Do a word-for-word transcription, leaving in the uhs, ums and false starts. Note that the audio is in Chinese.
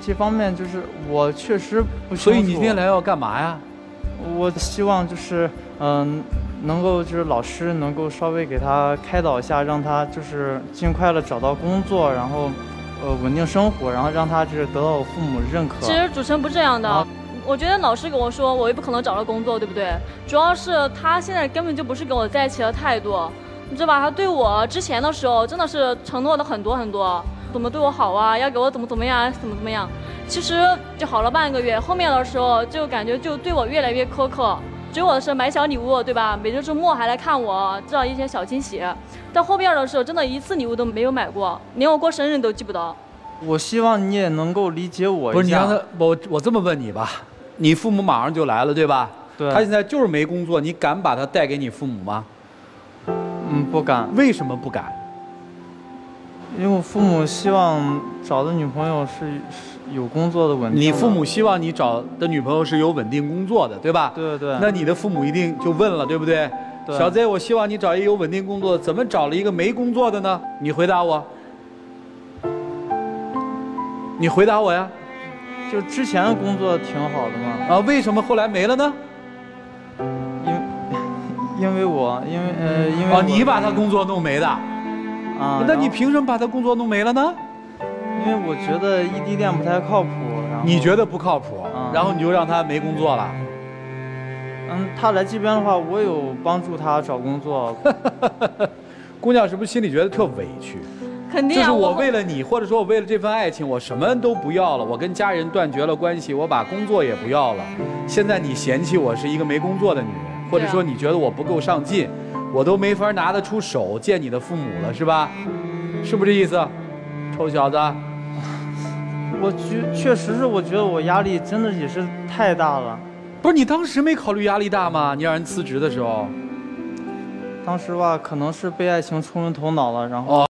这方面就是我确实不清楚。所以你今天来要干嘛呀？我希望就是嗯、呃，能够就是老师能够稍微给他开导一下，让他就是尽快的找到工作，然后呃稳定生活，然后让他就是得到我父母认可。其实主持人不是这样的。啊 我觉得老师跟我说，我也不可能找到工作，对不对？主要是他现在根本就不是跟我在一起的态度，你知道吧？他对我之前的时候真的是承诺的很多很多，怎么对我好啊，要给我怎么怎么样，怎么怎么样。其实就好了半个月，后面的时候就感觉就对我越来越苛刻，追我的是买小礼物，对吧？每周周末还来看我，制造一些小惊喜。到后面的时候，真的一次礼物都没有买过，连我过生日都记不得。我希望你也能够理解我一下。不是你让他，我我这么问你吧。 你父母马上就来了，对吧？对。他现在就是没工作，你敢把他带给你父母吗？嗯，不敢。为什么不敢？因为我父母希望找的女朋友是是有工作的稳定的。你父母希望你找的女朋友是有稳定工作的，对吧？对对。那你的父母一定就问了，对不对？对。小 Z， 我希望你找一个有稳定工作，怎么找了一个没工作的呢？你回答我。你回答我呀。 就之前的工作挺好的嘛，啊，为什么后来没了呢？因，因为我，因为呃，因为哦，你把他工作弄没的，啊，那你凭什么把他工作弄没了呢？因为我觉得异地恋不太靠谱，然后你觉得不靠谱，嗯、然后你就让他没工作了。嗯，他来这边的话，我有帮助他找工作。姑娘是不是心里觉得特委屈？ 肯定啊、就是我为了你，或者说我为了这份爱情，我什么都不要了，我跟家人断绝了关系，我把工作也不要了。现在你嫌弃我是一个没工作的女人，或者说你觉得我不够上进，我都没法拿得出手见你的父母了，是吧？是不是这意思，臭小子？我觉确实是，我觉得我压力真的也是太大了。不是你当时没考虑压力大吗？你让人辞职的时候，当时吧，可能是被爱情冲昏头脑了，然后。哦